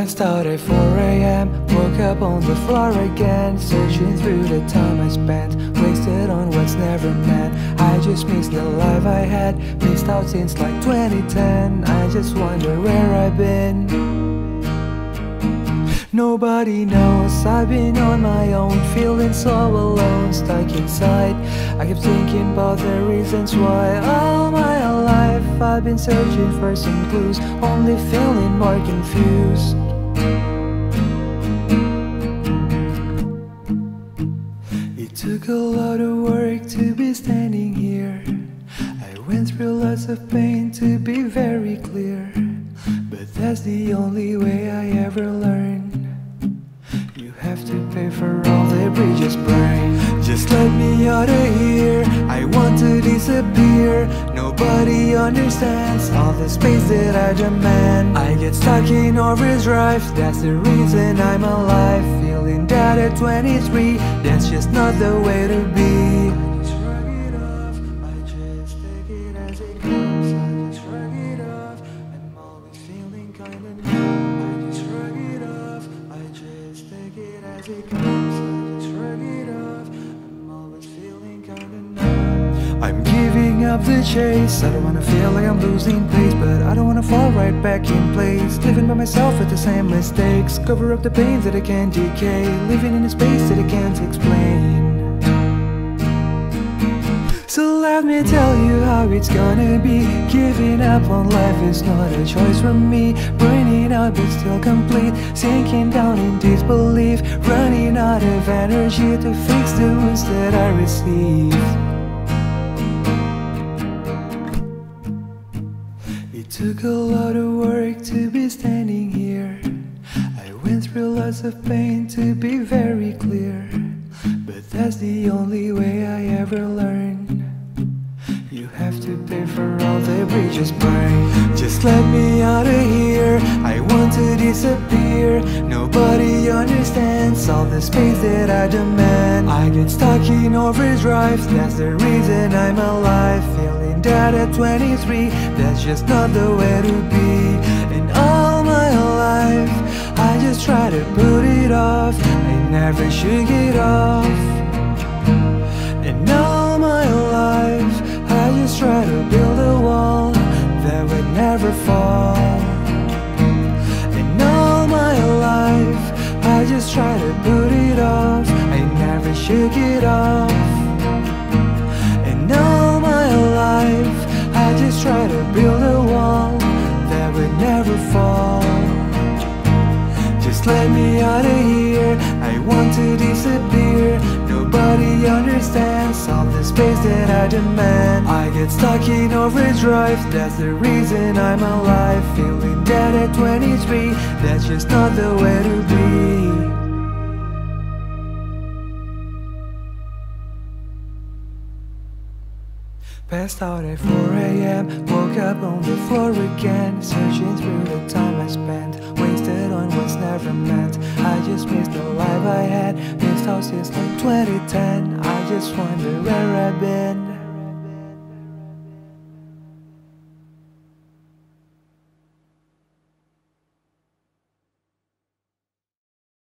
Work start at 4 AM, woke up on the floor again, searching through the time I spent, wasted on what's never meant. I just missed the life I had, missed out since like 2010. I just wonder where I've been. Nobody knows, I've been on my own, feeling so alone, stuck inside. I keep thinking about the reasons why all my life I've been searching for some clues, only feeling more confused. It took a lot of work to be standing here. I went through lots of pain to be very clear, but that's the only way I ever learned. You have to pay for all the bridges burned. Just let me out of here, I want to disappear. Nobody understands all the space that I demand. I get stuck in overdrive, that's the reason I'm alive. Feeling dead at 23, that's just not the way to be. I just shrug it off, I just take it as it comes. I just shrug it off, I'm always feeling kinda new. I just shrug it off, I just take it as it comes. I just shrug it off, I'm always feeling kinda numb. I'm giving up the chase, I don't wanna feel like I'm losing pace, but I don't wanna fall right back in place, living by myself with the same mistakes. Cover up the pain that I can't decay, living in a space that I can't explain. So let me tell you how it's gonna be. Giving up on life is not a choice from me. Burning out but still complete, sinking down in disbelief, running out of energy to fix the wounds that I receive. It took a lot of work to be standing here. I went through lots of pain to be very clear, but that's the only way I ever learned. You have to pay for all the bridges burned. Just let me out of here, I want to disappear. Nobody understands all the space that I demand. I get stuck in overdrive, that's the reason I'm alive. Feeling dead at 23, that's just not the way to be. And all my life I just try to put it off, I never should get off. And all my life I just try to build a wall that would never fall. And all my life I just try to put it off, I never shook it off. And all my life I just try to build a wall that would never fall. Just let me out of here, I want to disappear. Nobody understands all the space that I demand. I get stuck in overdrive, that's the reason I'm alive. Feeling dead at 23, that's just not the way to be. Passed out at 4 AM, woke up on the floor again, searching through the time I spent, wasted on what's never meant. I just missed the life I had, missed out since like 2010. I just wonder where I've been.